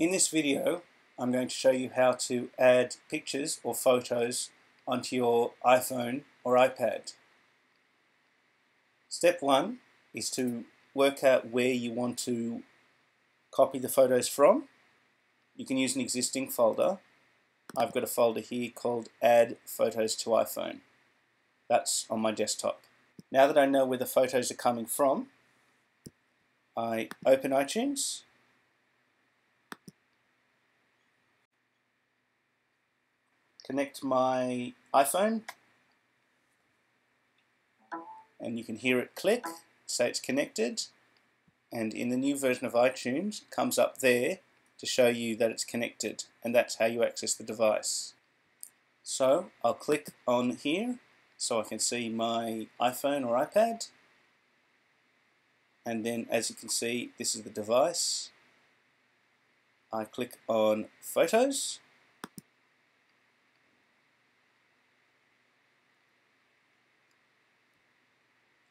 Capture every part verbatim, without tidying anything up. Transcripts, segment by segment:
In this video, I'm going to show you how to add pictures or photos onto your iPhone or iPad. Step one is to work out where you want to copy the photos from. You can use an existing folder. I've got a folder here called Add Photos to iPhone. That's on my desktop. Now that I know where the photos are coming from, I open iTunes. Connect my iPhone, and you can hear it click, say it's connected, and in the new version of iTunes it comes up there to show you that it's connected, and that's how you access the device. So I'll click on here so I can see my iPhone or iPad, and then as you can see, this is the device. I click on Photos.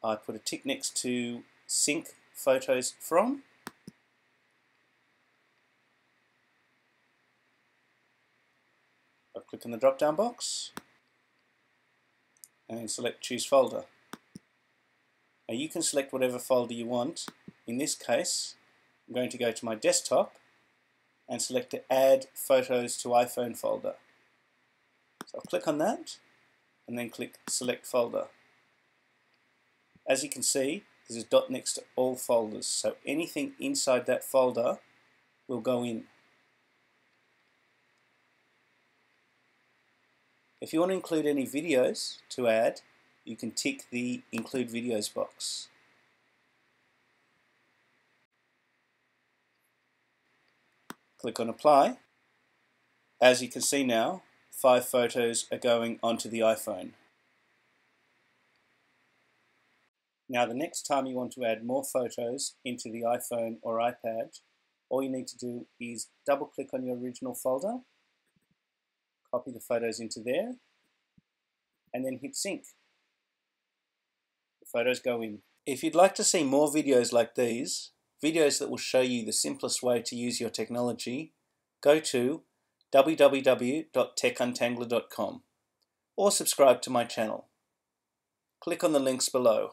I put a tick next to sync photos from, I click on the drop down box and select choose folder. Now you can select whatever folder you want. In this case I'm going to go to my desktop and select the Add Photos to iPhone folder. So I'll click on that and then click select folder. As you can see, there's a dot next to all folders, so anything inside that folder will go in. If you want to include any videos to add, you can tick the Include Videos box. Click on Apply. As you can see now, five photos are going onto the iPhone. Now the next time you want to add more photos into the iPhone or iPad, all you need to do is double click on your original folder, copy the photos into there, and then hit sync. The photos go in. If you'd like to see more videos like these, videos that will show you the simplest way to use your technology, go to w w w dot tech untangler dot com or subscribe to my channel. Click on the links below.